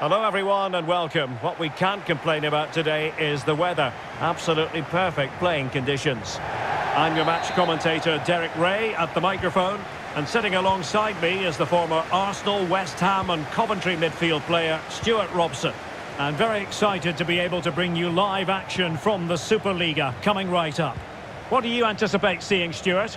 Hello everyone and welcome. What we can't complain about today is the weather. Absolutely perfect playing conditions. I'm your match commentator Derek Ray at the microphone, and sitting alongside me is the former Arsenal, West Ham and Coventry midfield player Stuart Robson. And very excited to be able to bring you live action from the Superliga coming right up. What do you anticipate seeing, Stuart?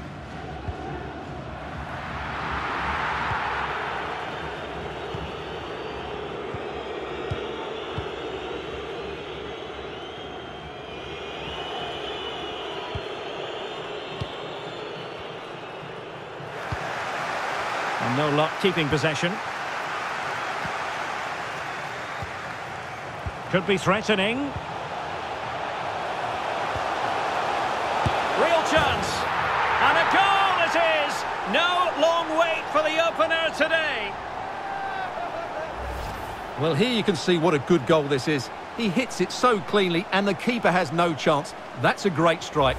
No luck keeping possession. Could be threatening. Real chance. And a goal it is. No long wait for the opener today. Well, here you can see what a good goal this is. He hits it so cleanly and the keeper has no chance. That's a great strike.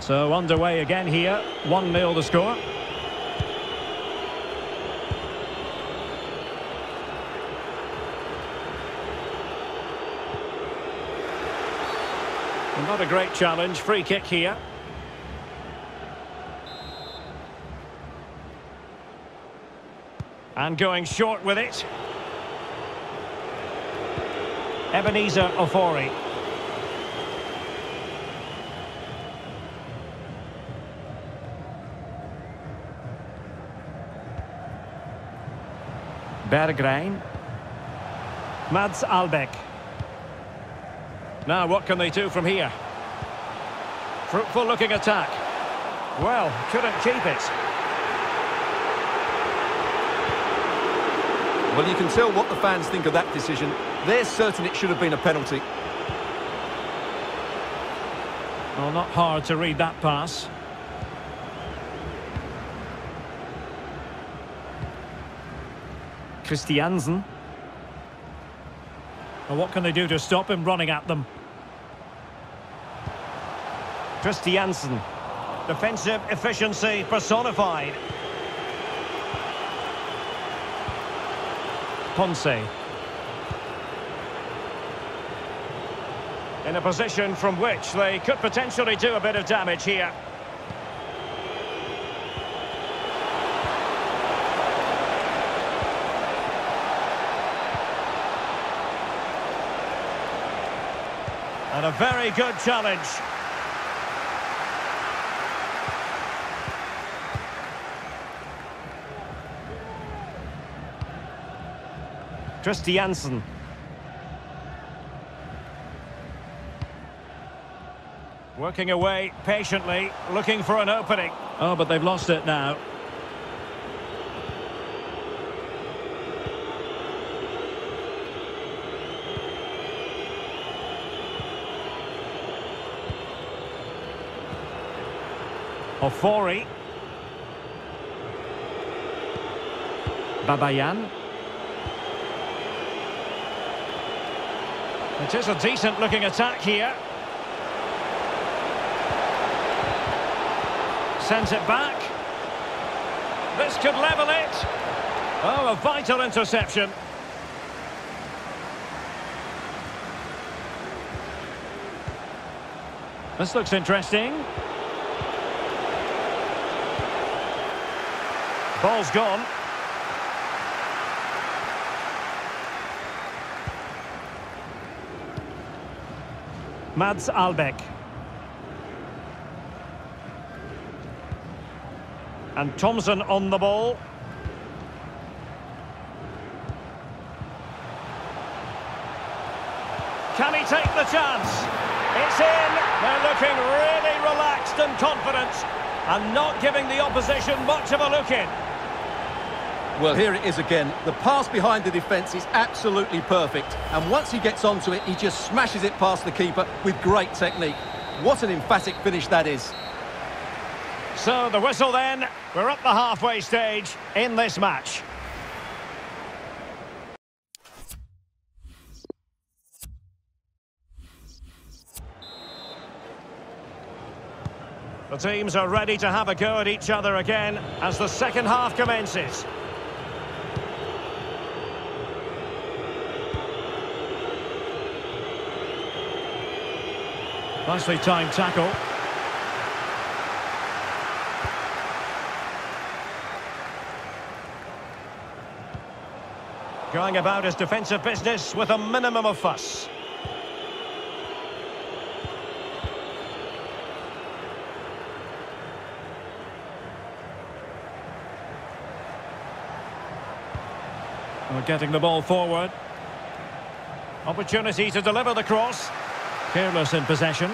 So underway again here, 1-0 the score. And not a great challenge, free kick here. And going short with it. Ebenezer Ofori. Bergrein. Mads Albeck. Now what can they do from here? Fruitful looking attack. Well, couldn't keep it. Well, you can tell what the fans think of that decision. They're certain it should have been a penalty. Well, not hard to read that pass. Christiansen. Well, what can they do to stop him running at them? Christiansen. Defensive efficiency personified. Ponce. In a position from which they could potentially do a bit of damage here. And a very good challenge. Christiansen. Working away patiently, looking for an opening. Oh, but they've lost it now. Ofori. Babayan. It is a decent looking attack here. Sends it back. This could level it. Oh, a vital interception. This looks interesting. Ball's gone. Mads Albeck. And Thompson on the ball. Can he take the chance? It's in. They're looking really relaxed and confident, and not giving the opposition much of a look in. Well, here it is again. The pass behind the defence is absolutely perfect. And once he gets onto it, he just smashes it past the keeper with great technique. What an emphatic finish that is. So the whistle then. We're up the halfway stage in this match. The teams are ready to have a go at each other again as the second half commences. Nicely timed tackle. Going about his defensive business with a minimum of fuss. We're getting the ball forward. Opportunity to deliver the cross. Careless in possession.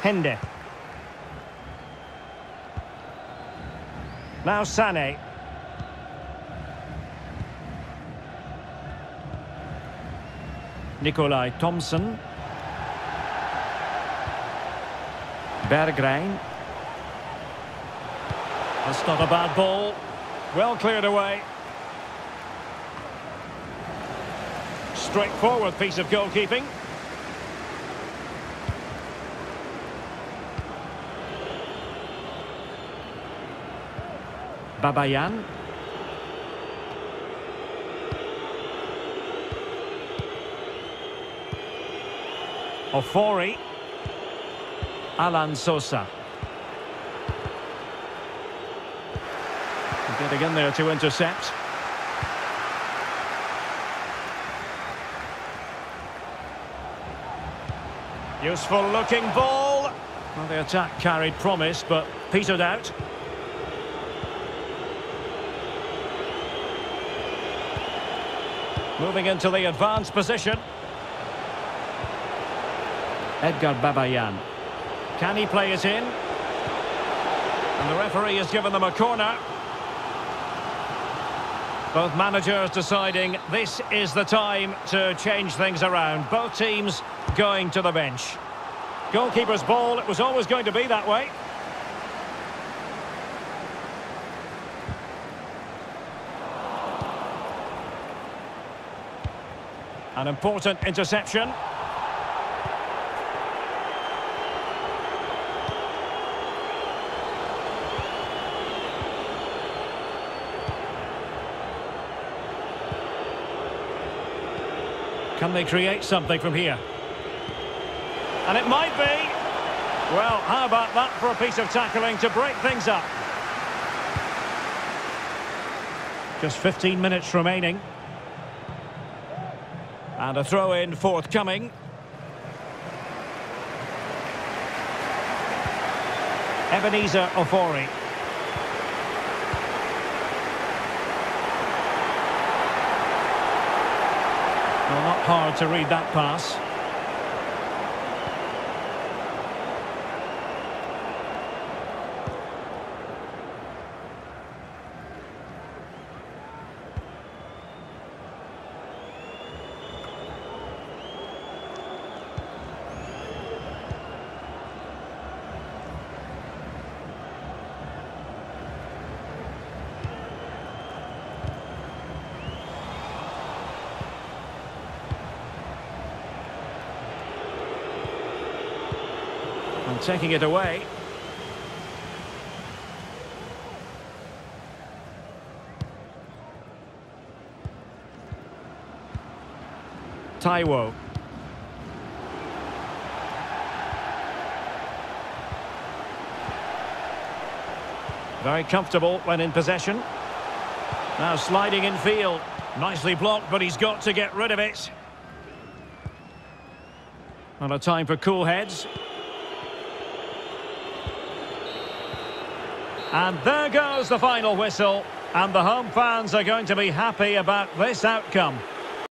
Hende. Now Sané. Nicolai Thomsen. Bergrein. That's not a bad ball. Well cleared away. Straightforward piece of goalkeeping. Babayan. Ofori. Alan Sosa. Getting in there to intercept. Useful looking ball. Well, the attack carried promise, but petered out. Moving into the advanced position. Edgar Babayan. Can he play it in? And the referee has given them a corner. Both managers deciding this is the time to change things around. Both teams going to the bench. Goalkeeper's ball, it was always going to be that way. An important interception. Can they create something from here? And it might be. Well, how about that for a piece of tackling to break things up? Just 15 minutes remaining. And a throw-in forthcoming. Ebenezer Ofori. Well, not hard to read that pass. Taking it away. Taiwo. Very comfortable when in possession. Now sliding in field. Nicely blocked, but he's got to get rid of it. Not a time for cool heads. And there goes the final whistle, and the home fans are going to be happy about this outcome.